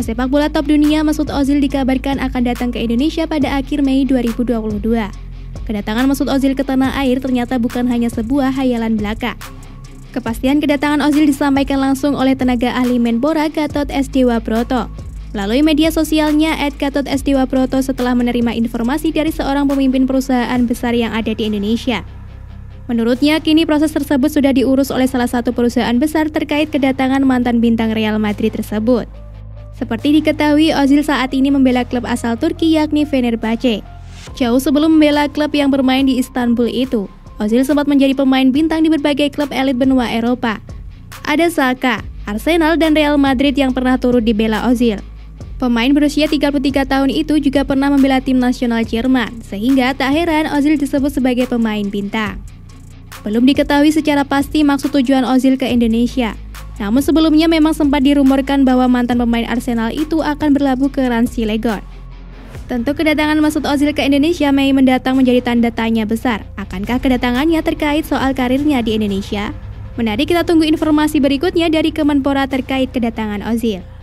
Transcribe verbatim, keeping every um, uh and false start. Pesepak bola top dunia Mesut Ozil dikabarkan akan datang ke Indonesia pada akhir Mei dua ribu dua puluh dua. Kedatangan Mesut Ozil ke tanah air ternyata bukan hanya sebuah hayalan belaka. Kepastian kedatangan Ozil disampaikan langsung oleh tenaga ahli Kemenpora Gatot S. Dewa Broto. Melalui media sosialnya et Gatot S Dewa Broto setelah menerima informasi dari seorang pemimpin perusahaan besar yang ada di Indonesia. Menurutnya, kini proses tersebut sudah diurus oleh salah satu perusahaan besar terkait kedatangan mantan bintang Real Madrid tersebut. Seperti diketahui, Ozil saat ini membela klub asal Turki yakni Fenerbahce. Jauh sebelum membela klub yang bermain di Istanbul itu, Ozil sempat menjadi pemain bintang di berbagai klub elit benua Eropa. Ada Saka, Arsenal, dan Real Madrid yang pernah turut dibela Ozil. Pemain berusia tiga puluh tiga tahun itu juga pernah membela tim nasional Jerman, sehingga tak heran Ozil disebut sebagai pemain bintang. Belum diketahui secara pasti maksud tujuan Ozil ke Indonesia. Namun sebelumnya memang sempat dirumorkan bahwa mantan pemain Arsenal itu akan berlabuh ke Rans Cilegon. Tentu kedatangan Mesut Ozil ke Indonesia Mei mendatang menjadi tanda tanya besar. Akankah kedatangannya terkait soal karirnya di Indonesia? Menarik, kita tunggu informasi berikutnya dari Kemenpora terkait kedatangan Ozil.